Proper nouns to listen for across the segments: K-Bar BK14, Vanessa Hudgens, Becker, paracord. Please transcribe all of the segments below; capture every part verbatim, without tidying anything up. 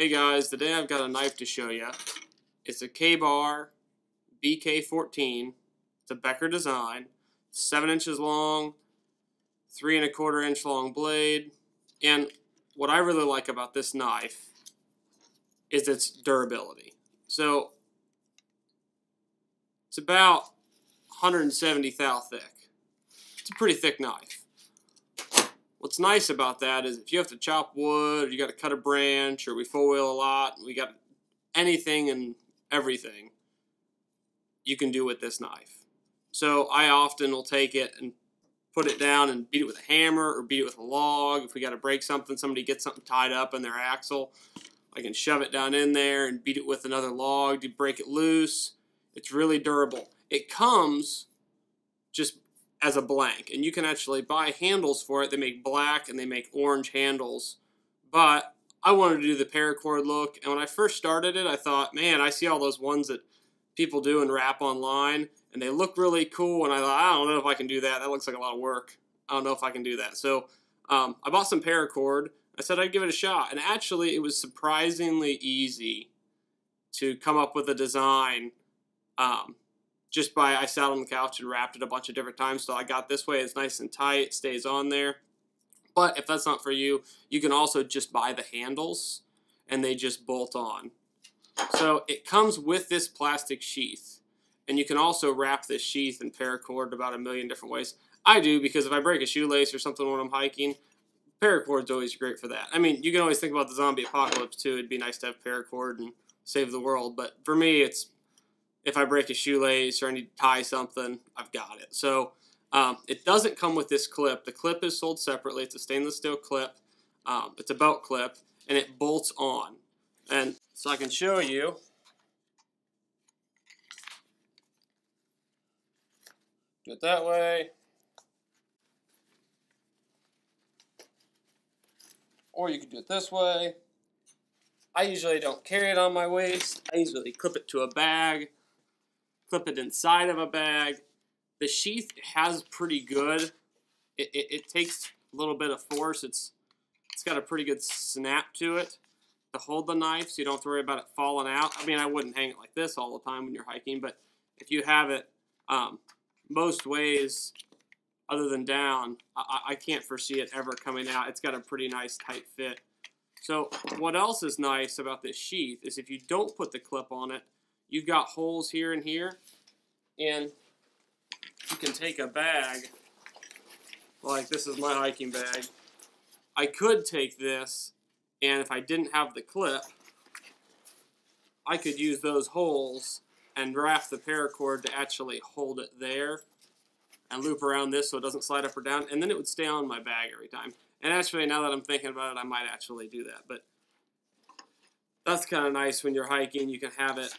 Hey guys, today I've got a knife to show you. It's a K-Bar B K fourteen. It's a Becker design. Seven inches long, three and a quarter inch long blade. And what I really like about this knife is its durability. So it's about one hundred seventy thou thick. It's a pretty thick knife. What's nice about that is if you have to chop wood, or you got to cut a branch, or we four wheel a lot, we got anything and everything you can do with this knife. So I often will take it and put it down and beat it with a hammer or beat it with a log. If we got to break something, somebody gets something tied up in their axle, I can shove it down in there and beat it with another log to break it loose. It's really durable. It comes just as a blank, and you can actually buy handles for it. They make black and they make orange handles, but I wanted to do the paracord look, and when I first started it I thought, man, I see all those ones that people do and wrap online and they look really cool, and I thought, I don't know if I can do that. That looks like a lot of work. I don't know if I can do that. So um, I bought some paracord. I said I'd give it a shot, and actually it was surprisingly easy to come up with a design. um, Just by, I sat on the couch and wrapped it a bunch of different times till I got this way. It's nice and tight, it stays on there. But if that's not for you, you can also just buy the handles and they just bolt on. So it comes with this plastic sheath, and you can also wrap this sheath in paracord about a million different ways. I do, because if I break a shoelace or something when I'm hiking, paracord's always great for that. I mean, you can always think about the zombie apocalypse too. It'd be nice to have paracord and save the world, but for me it's, if I break a shoelace or I need to tie something, I've got it. So um, it doesn't come with this clip. The clip is sold separately. It's a stainless steel clip. Um, it's a belt clip, and it bolts on. And so I can show you. Do it that way. Or you could do it this way. I usually don't carry it on my waist. I usually clip it to a bag. Clip it inside of a bag. The sheath has pretty good, it, it, it takes a little bit of force. It's It's got a pretty good snap to it to hold the knife, so you don't have to worry about it falling out. I mean, I wouldn't hang it like this all the time when you're hiking, but if you have it um, most ways other than down, I, I can't foresee it ever coming out. It's got a pretty nice tight fit. So what else is nice about this sheath is if you don't put the clip on it, you've got holes here and here, and you can take a bag, like this is my hiking bag. I could take this, and if I didn't have the clip, I could use those holes and wrap the paracord to actually hold it there and loop around this so it doesn't slide up or down, and then it would stay on my bag every time. And actually, now that I'm thinking about it, I might actually do that, but that's kind of nice when you're hiking. You can have it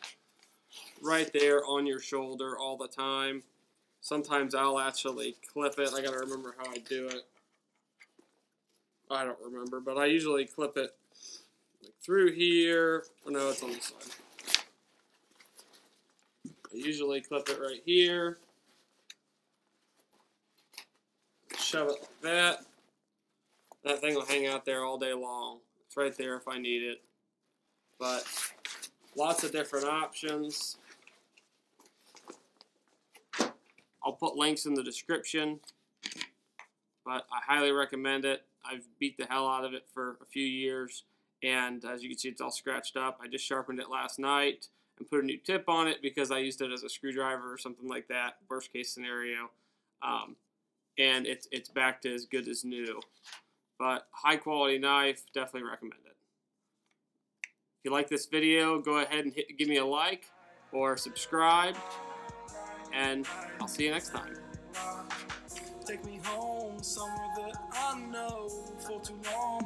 right there on your shoulder all the time. Sometimes I'll actually clip it. I gotta remember how I do it. I don't remember, but I usually clip it like through here. Oh no, it's on the side. I usually clip it right here. Shove it like that. That thing will hang out there all day long. It's right there if I need it. But lots of different options. I'll put links in the description, but I highly recommend it. I've beat the hell out of it for a few years, and as you can see, it's all scratched up. I just sharpened it last night and put a new tip on it because I used it as a screwdriver or something like that, worst case scenario. Um, and it's, it's back to as good as new. But high quality knife, definitely recommend it. If you like this video, go ahead and hit, give me a like or subscribe, and I'll see you next time. Take me home somewhere that I know for too long.